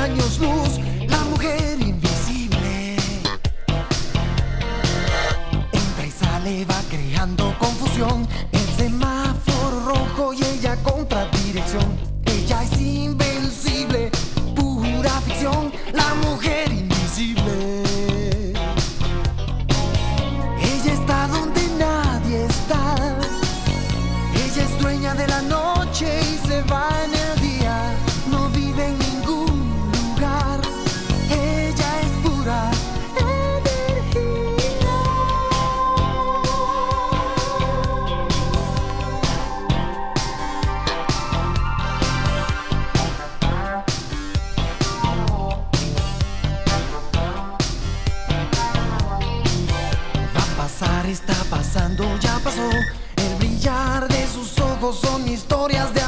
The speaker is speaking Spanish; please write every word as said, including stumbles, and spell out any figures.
años luz, la mujer invisible entra y sale, va creando confusión. El semáforo rojo y ella contra dirección. Ella es invencible, pura ficción, la mujer invisible. Ella está donde nadie está. Ella es dueña de la noche y se va en el está pasando, ya pasó. El brillar de sus ojos son historias de